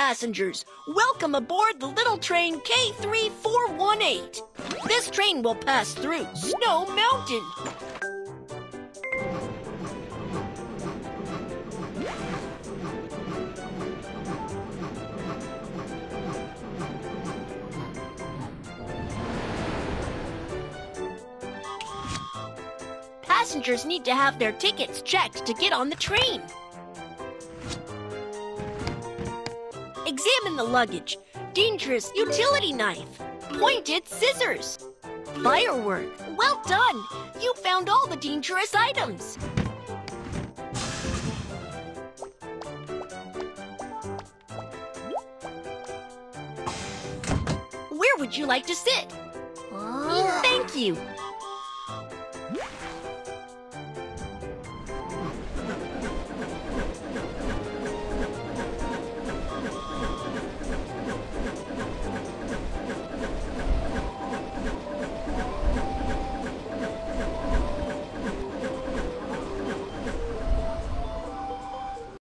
passengers, welcome aboard the little train K3418. This train will pass through Snow Mountain. Passengers need to have their tickets checked to get on the train. Examine the luggage, dangerous utility knife, pointed scissors, firework. Well done! You found all the dangerous items. Where would you like to sit? Thank you.